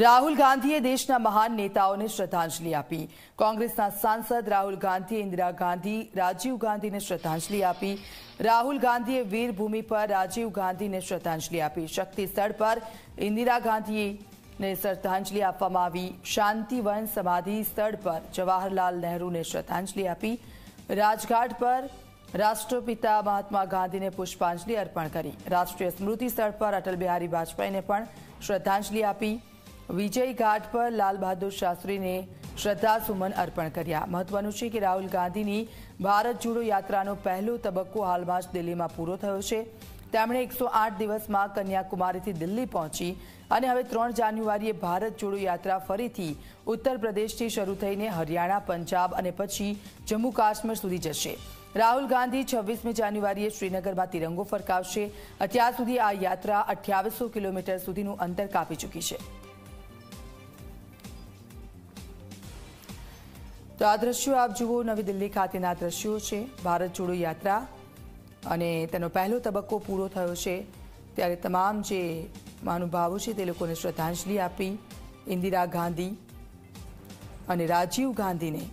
રાહુલ ગાંધીએ દેશના મહાન નેતાઓને શ્રદ્ધાંજલિ આપી। કોંગ્રેસના સાંસદ રાહુલ ગાંધીએ इंदिरा गांधी राजीव गांधीને શ્રદ્ધાંજલિ આપી। રાહુલ ગાંધીએ વીરભૂમિ पर રાજીવ ગાંધીને શ્રદ્ધાંજલિ આપી। શક્તિ સ્થળ पर इंदिरा ગાંધીને શ્રદ્ધાંજલિ આપવામાં આવી। શાંતિવન સમાધિ સ્થળ पर જવાહરલાલ નહેરુને શ્રદ્ધાંજલિ આપી। રાજઘાટ पर રાષ્ટ્રપિતા મહાત્મા ગાંધીને પુષ્પાંજલિ અર્પણ કરી। રાષ્ટ્રીય સ્મૃતિ સ્થળ पर અટલ બિહારી વાજપેયીને પણ શ્રદ્ધાંજલિ આપી। विजय घाट पर लाल बहादुर शास्त्री ने श्रद्धासुमन अर्पण कर्या। महत्वनुं छे के राहुल गांधी नी भारत जोड़ो यात्रानो पहलो तबक्को हालमां ज दिल्हीमां पूरो थयो छे। તેમણે 108 દિવસમાં કન્યાકુમારીથી દિલ્હી પહોંચી અને હવે 3 જાન્યુઆરીએ ભારત જોડો યાત્રા ફરીથી ઉત્તર પ્રદેશથી શરૂ થઈને હરિયાણા, પંજાબ અને પછી જમ્મુ કાશ્મીર સુધી જશે। રાહુલ ગાંધી 26મી જાન્યુઆરીએ શ્રીનગરમાં તિરંગો ફરકાવશે। અત્યાર સુધી આ યાત્રા 2800 કિલોમીટર સુધીનું અંતર કાપી ચૂકી છે। तो आ दृश्यों आप जुओ नवी दिल्ली खातेना दृश्यों छे। भारत जोड़ो यात्रा अने तेनो पहलो तबक्को पूरो थयो छे त्यारे तमाम जे महानुभावो छे ते लोकोने श्रद्धांजलि आपी। इंदिरा गांधी अने राजीव गांधी ने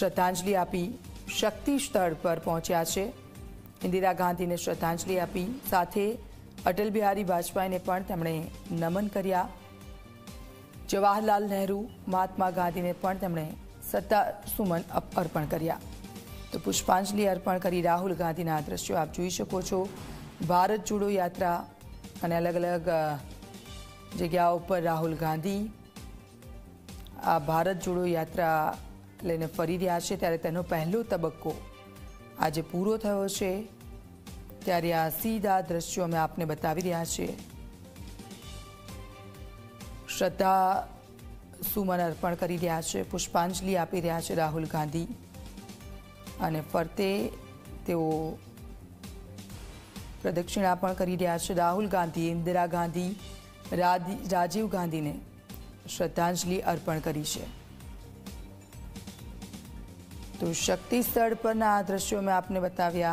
श्रद्धांजलि आपी। शक्ति स्थल पर पहुंच्या छे। इंदिरा गांधी ने श्रद्धांजलि आपी, साथे अटल बिहारी वाजपेयी ने पण तेमणे नमन कर्या। जवाहरलाल नेहरू, महात्मा गांधी ने पण तेमणे श्रद्धासुमन अर्पण कर्या। तो पुष्पांजलि अर्पण करी राहुल गांधी ना दृश्यों आप जोई शको छो। भारत जोड़ो यात्रा अने अलग अलग जगह पर राहुल गांधी आ भारत जोड़ो यात्रा लईने फरी रह्या छे त्यारे तेनो पहलो तबक्को आजे पूरो थयो छे त्यारे आ सीधा दृश्यों में आपने बतावी रह्या छे। श्रद्धा सुमन अर्पण करी रह्या छे, पुष्पांजलि आपी रह्या छे राहुल गांधी अने फरते तेओ प्रदक्षिणा पण करी रह्या छे। राहुल गांधी इंदिरा गांधी राजीव गांधी ने श्रद्धांजलि अर्पण करी छे। तो शक्ति स्थल परना दृश्यों में आपने बताव्या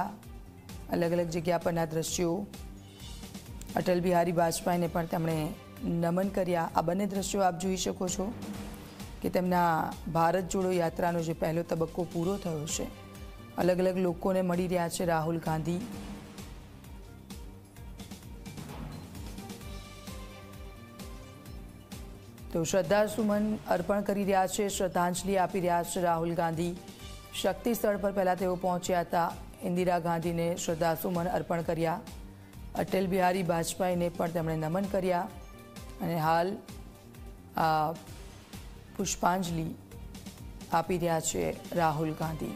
अलग अलग जगह परना दृश्यों। अटल बिहारी वाजपेयी ने पण तेमणे नमन कर्या। आ बने दृश्यों आप जोई शको छो कि तेमना भारत जोड़ो यात्रानो जे पहलो तबक्को पूरो थयो छे। अलग अलग लोकोने मळी रह्या छे राहुल गांधी। तो श्रद्धासुमन अर्पण करी रह्या छे, श्रद्धांजलि आपी रह्या छे राहुल गांधी। शक्ति स्थल पर पहला तेओ पहोंच्या हता। इंदिरा गांधी ने श्रद्धासुमन अर्पण कर्या। अटल बिहारी वाजपेयी ने पण तेमणे नमन कर्या अने हाल पुष्पांजलि आपी रह्या छे राहुल गांधी।